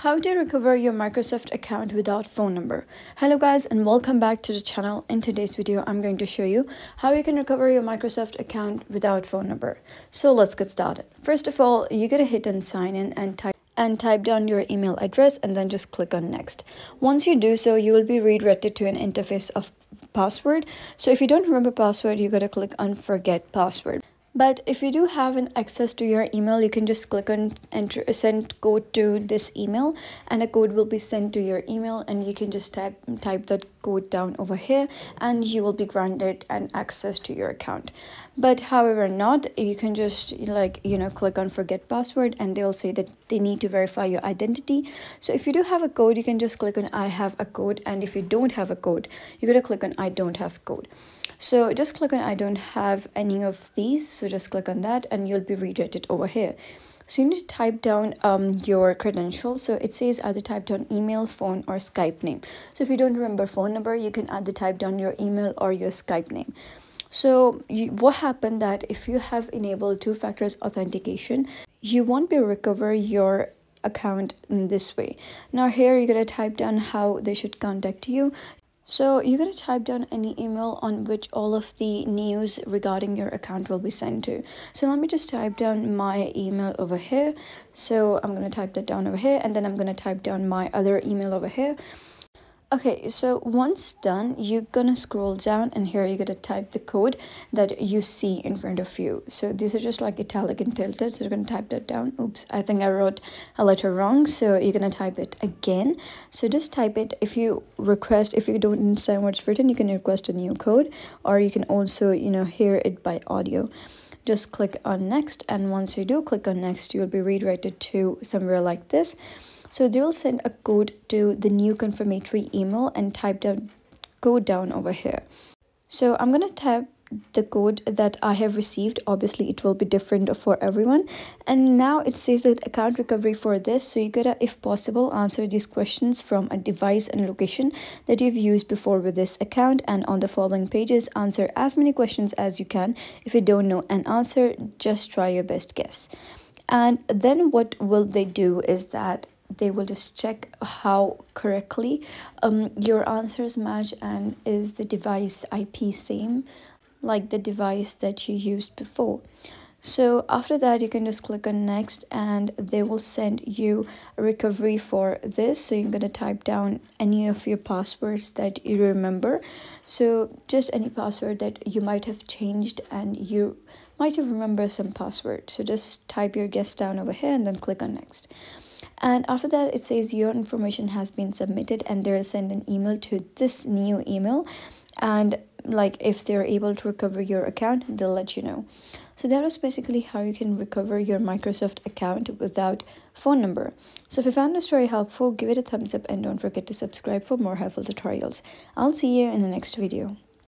How to recover your Microsoft account without phone number. Hello guys, and welcome back to the channel. In today's video, I'm going to show you how you can recover your Microsoft account without phone number. So let's get started. First of all, you gotta hit on sign in and type down your email address and then just click on next. Once you do so, you will be redirected to an interface of password. So if you don't remember password, you gotta click on forget password. But if you do have an access to your email, you can just click on enter, send code to this email, and a code will be sent to your email, and you can just type that code down over here, and you will be granted an access to your account. But however not, you can just click on forget password, and they'll say that they need to verify your identity. So if you do have a code, you can just click on I have a code, and if you don't have a code, you're gonna click on I don't have code. So just click on I don't have any of these, so just click on that and you'll be redirected over here. So you need to type down your credentials. So it says either type down email, phone or Skype name. So if you don't remember phone number, you can either type down your email or your Skype name. So what happened that if you have enabled two-factor authentication, you won't be able to recover your account in this way. Now here you're gonna type down how they should contact you. So you're going to type down any email on which all of the news regarding your account will be sent to. So let me just type down my email over here. So I'm going to type that down over here, and then I'm going to type down my other email over here. Okay, so once done, you're going to scroll down, and here you're going to type the code that you see in front of you. So these are just like italic and tilted, so you're going to type that down. Oops, I think I wrote a letter wrong, so you're going to type it again. So just type it. If you don't understand what's written, you can request a new code, or you can also, hear it by audio. Just click on next, and once you do click on next, you'll be redirected to somewhere like this. So they will send a code to the new confirmatory email, and type the code down over here. So I'm going to type the code that I have received. Obviously it will be different for everyone, and now it says that account recovery for this. So you gotta, if possible, answer these questions from a device and location that you've used before with this account, and on the following pages answer as many questions as you can. If you don't know an answer, just try your best guess. And then what will they do is that they will just check how correctly your answers match, and is the device IP same like the device that you used before. So after that, you can just click on next, and they will send you a recovery for this. So you're going to type down any of your passwords that you remember. So just any password that you might have changed, and you might have remembered some password. So just type your guess down over here, and then click on next. And after that, it says your information has been submitted, and they'll send an email to this new email, and if they're able to recover your account, they'll let you know. So that is basically how you can recover your Microsoft account without phone number. So if you found this story helpful, give it a thumbs up, and don't forget to subscribe for more helpful tutorials. I'll see you in the next video.